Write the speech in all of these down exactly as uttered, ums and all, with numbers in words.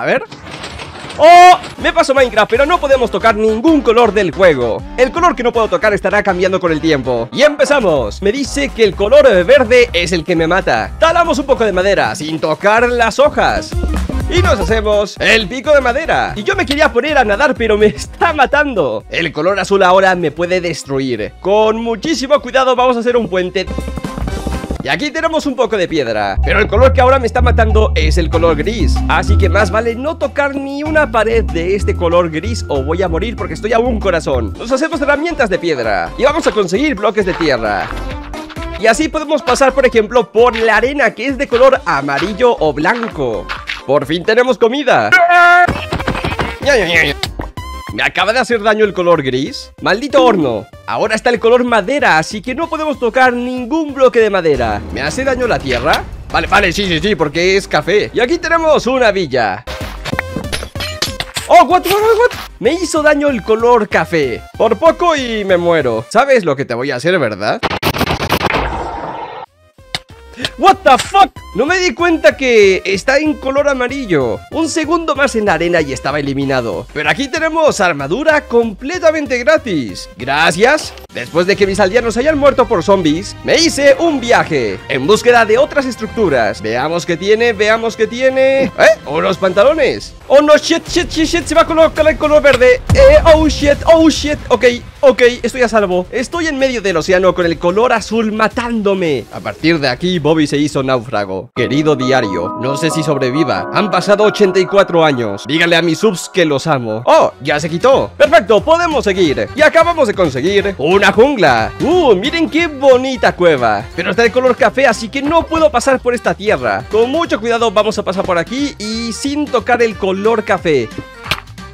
A ver... ¡Oh! Me pasó Minecraft, pero no podemos tocar ningún color del juego. El color que no puedo tocar estará cambiando con el tiempo. ¡Y empezamos! Me dice que el color verde es el que me mata. Talamos un poco de madera, sin tocar las hojas. Y nos hacemos el pico de madera. Y yo me quería poner a nadar, pero me está matando. El color azul ahora me puede destruir. Con muchísimo cuidado vamos a hacer un puente. Y aquí tenemos un poco de piedra. Pero el color que ahora me está matando es el color gris. Así que más vale no tocar ni una pared de este color gris o voy a morir porque estoy a un corazón. Nos hacemos herramientas de piedra y vamos a conseguir bloques de tierra. Y así podemos pasar, por ejemplo, por la arena que es de color amarillo o blanco. ¡Por fin tenemos comida! Me acaba de hacer daño el color gris. ¡Maldito horno! Ahora está el color madera, así que no podemos tocar ningún bloque de madera. ¿Me hace daño la tierra? Vale, vale, sí, sí, sí, porque es café. Y aquí tenemos una villa. ¡Oh, what, what, what! Me hizo daño el color café. Por poco y me muero. ¿Sabes lo que te voy a hacer, verdad? What the fuck? No me di cuenta que está en color amarillo. Un segundo más en la arena y estaba eliminado. Pero aquí tenemos armadura completamente gratis. Gracias. Después de que mis aldeanos hayan muerto por zombies, me hice un viaje en búsqueda de otras estructuras. Veamos qué tiene, veamos qué tiene. ¿Eh? Unos pantalones. Oh no, shit, shit, shit, shit. Se va a colocar el color verde. Eh, oh shit, oh shit. Ok, ok, estoy a salvo. Estoy en medio del océano con el color azul matándome. A partir de aquí, Bobby se hizo náufrago. Querido diario, no sé si sobreviva. Han pasado ochenta y cuatro años. Dígale a mis subs que los amo. Oh, ya se quitó. Perfecto, podemos seguir. Y acabamos de conseguir una jungla. Uh, miren qué bonita cueva. Pero está de color café, así que no puedo pasar por esta tierra. Con mucho cuidado vamos a pasar por aquí y sin tocar el color café.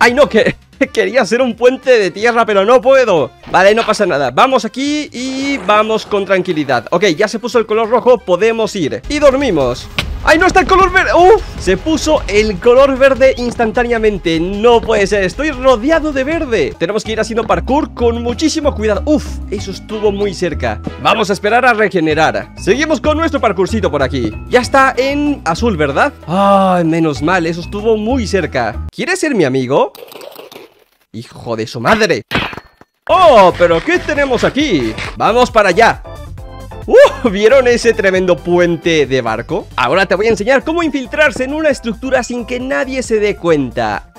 Ay, no, que... Quería hacer un puente de tierra, pero no puedo. Vale, no pasa nada. Vamos aquí y vamos con tranquilidad. Ok, ya se puso el color rojo, podemos ir. Y dormimos. ¡Ay, no está el color verde! ¡Uf! Se puso el color verde instantáneamente. No puede ser, estoy rodeado de verde. Tenemos que ir haciendo parkour con muchísimo cuidado. ¡Uf! Eso estuvo muy cerca. Vamos a esperar a regenerar. Seguimos con nuestro parkourcito por aquí. Ya está en azul, ¿verdad? ¡Ay, menos mal! Eso estuvo muy cerca. ¿Quieres ser mi amigo? ¡Hijo de su madre! ¡Oh! ¿Pero qué tenemos aquí? ¡Vamos para allá! ¡Uh! ¿Vieron ese tremendo puente de barco? Ahora te voy a enseñar cómo infiltrarse en una estructura sin que nadie se dé cuenta.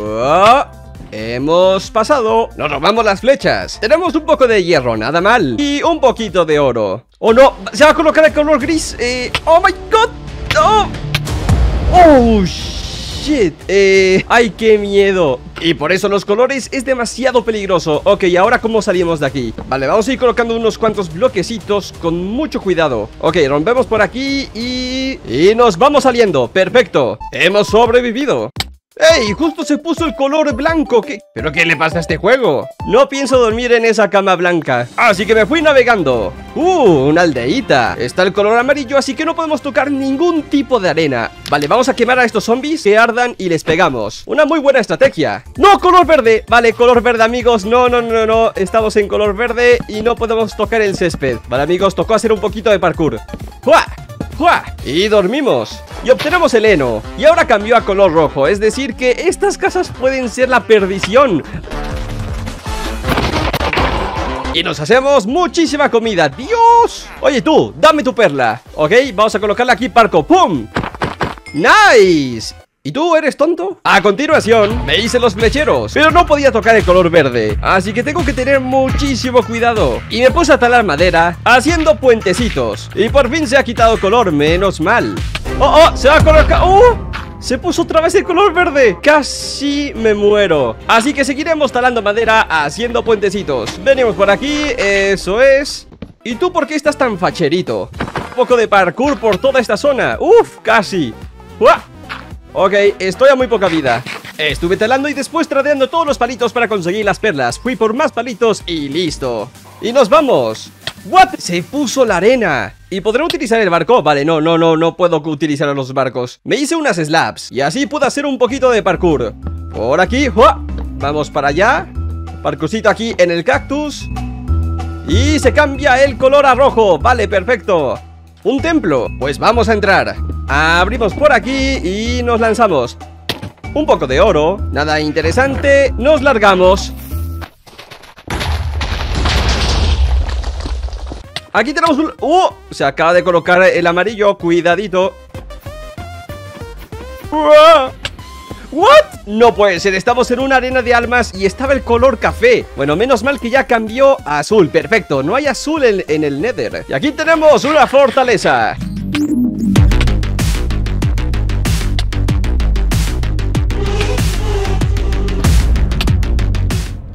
¡Oh! Hemos pasado. Nos robamos las flechas. Tenemos un poco de hierro, nada mal. Y un poquito de oro. ¡Oh no! ¡Se va a colocar el color gris! Eh, ¡Oh my god! ¡Oh! ¡Oh shit! Eh, ¡Ay, qué miedo! Y por eso los colores es demasiado peligroso. Ok, ¿ahora cómo salimos de aquí? Vale, vamos a ir colocando unos cuantos bloquecitos con mucho cuidado. Ok, rompemos por aquí y... Y nos vamos saliendo, perfecto. Hemos sobrevivido. ¡Ey! Justo se puso el color blanco. ¿Qué? ¿Pero qué le pasa a este juego? No pienso dormir en esa cama blanca. Así que me fui navegando. ¡Uh! Una aldeíta. Está el color amarillo, así que no podemos tocar ningún tipo de arena. Vale, vamos a quemar a estos zombies que ardan y les pegamos. Una muy buena estrategia. ¡No! ¡Color verde! Vale, color verde, amigos. No, no, no, no. Estamos en color verde y no podemos tocar el césped. Vale, amigos, tocó hacer un poquito de parkour. ¡Jua! ¡Jua! Y dormimos. Y obtenemos el heno. Y ahora cambió a color rojo. Es decir que estas casas pueden ser la perdición. Y nos hacemos muchísima comida. ¡Dios! Oye tú, dame tu perla. Ok, vamos a colocarla aquí, parco. ¡Pum! ¡Nice! ¿Y tú eres tonto? A continuación, me hice los flecheros, pero no podía tocar el color verde, así que tengo que tener muchísimo cuidado. Y me puse a talar madera, haciendo puentecitos. Y por fin se ha quitado color, menos mal. ¡Oh, oh! ¡Se va a colocar! ¡Uh! Se puso otra vez el color verde. Casi me muero. Así que seguiremos talando madera, haciendo puentecitos. Venimos por aquí, eso es. ¿Y tú por qué estás tan facherito? Un poco de parkour por toda esta zona. ¡Uf! Casi. ¡Uah! Ok, estoy a muy poca vida. Estuve talando y después tradeando todos los palitos para conseguir las perlas. Fui por más palitos y listo. Y nos vamos. ¿What? Se puso la arena. ¿Y podré utilizar el barco? Vale, no, no, no, no puedo utilizar a los barcos. Me hice unas slabs y así pude hacer un poquito de parkour. Por aquí, ¡oh! Vamos para allá. Parkourcito aquí en el cactus. Y se cambia el color a rojo. Vale, perfecto. Un templo. Pues vamos a entrar. Abrimos por aquí y nos lanzamos. un poco de oro. Nada interesante, nos largamos. Aquí tenemos un... ¡Uh! Se acaba de colocar el amarillo, cuidadito. ¡Uah! ¿What? No puede ser, estamos en una arena de almas y estaba el color café. Bueno, menos mal que ya cambió a azul, perfecto. No hay azul en, en el Nether. Y aquí tenemos una fortaleza.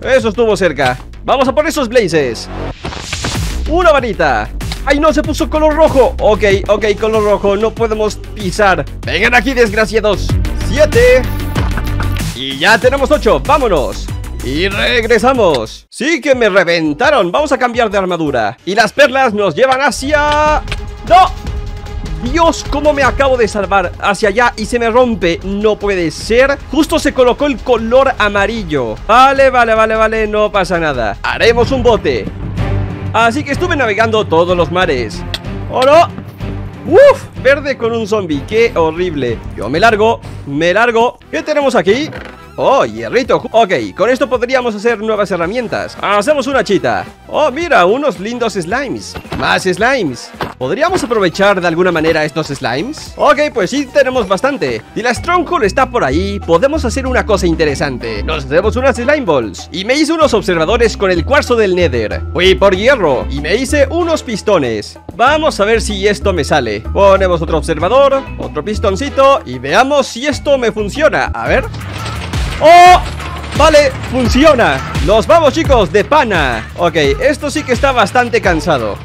Eso estuvo cerca. Vamos a por esos blazes. Una varita. ¡Ay, no! Se puso color rojo. Ok, ok, color rojo. No podemos pisar. Vengan aquí, desgraciados. Siete. Y ya tenemos ocho. Vámonos. Y regresamos. Sí que me reventaron. Vamos a cambiar de armadura. Y las perlas nos llevan hacia... ¡No! Dios, cómo me acabo de salvar. Hacia allá y se me rompe. No puede ser. Justo se colocó el color amarillo. Vale, vale, vale, vale. No pasa nada. Haremos un bote. Así que estuve navegando todos los mares. ¡Oh, no! ¡Uf! Verde con un zombie, ¡qué horrible! Yo me largo, me largo. ¿Qué tenemos aquí? ¡Oh, hierrito! Ok, con esto podríamos hacer nuevas herramientas. Hacemos una chita. ¡Oh, mira! Unos lindos slimes. ¡Más slimes! ¿Podríamos aprovechar de alguna manera estos slimes? Ok, pues sí, tenemos bastante. Si la Stronghold está por ahí, podemos hacer una cosa interesante. Nos hacemos unas slime balls. Y me hice unos observadores con el cuarzo del Nether. Fui por hierro y me hice unos pistones. Vamos a ver si esto me sale. Ponemos otro observador, otro pistoncito y veamos si esto me funciona. A ver... ¡Oh! Vale, funciona. Nos vamos, chicos, de pana. Ok, esto sí que está bastante cansado.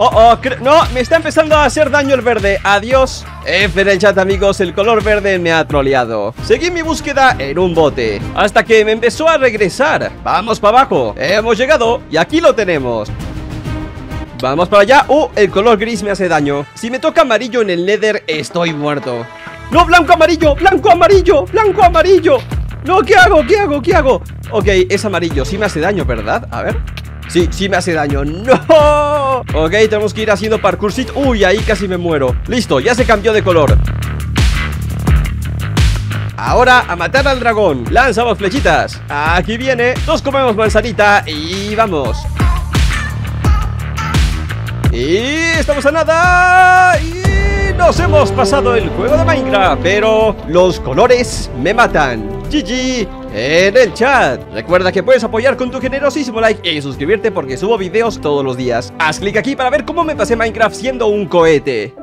Oh, oh, no, me está empezando a hacer daño el verde. Adiós. F en el chat, amigos, el color verde me ha troleado. Seguí mi búsqueda en un bote hasta que me empezó a regresar. Vamos para abajo. Hemos llegado y aquí lo tenemos. Vamos para allá. Uh, el color gris me hace daño. Si me toca amarillo en el Nether, estoy muerto. ¡No, blanco, amarillo! ¡Blanco, amarillo! ¡Blanco, amarillo! ¡No, qué hago, qué hago, qué hago! Ok, es amarillo, sí me hace daño, ¿verdad? A ver... Sí, sí me hace daño. ¡No! Ok, tenemos que ir haciendo parkourcito. ¡Uy, ahí casi me muero! Listo, ya se cambió de color. Ahora, a matar al dragón. Lanzamos flechitas. Aquí viene. Nos comemos manzanita y vamos. Y estamos a nada... Y... Nos hemos pasado el juego de Minecraft, pero los colores me matan. G G en el chat. Recuerda que puedes apoyar con tu generosísimo like y suscribirte porque subo videos todos los días. Haz clic aquí para ver cómo me pasé Minecraft siendo un cohete.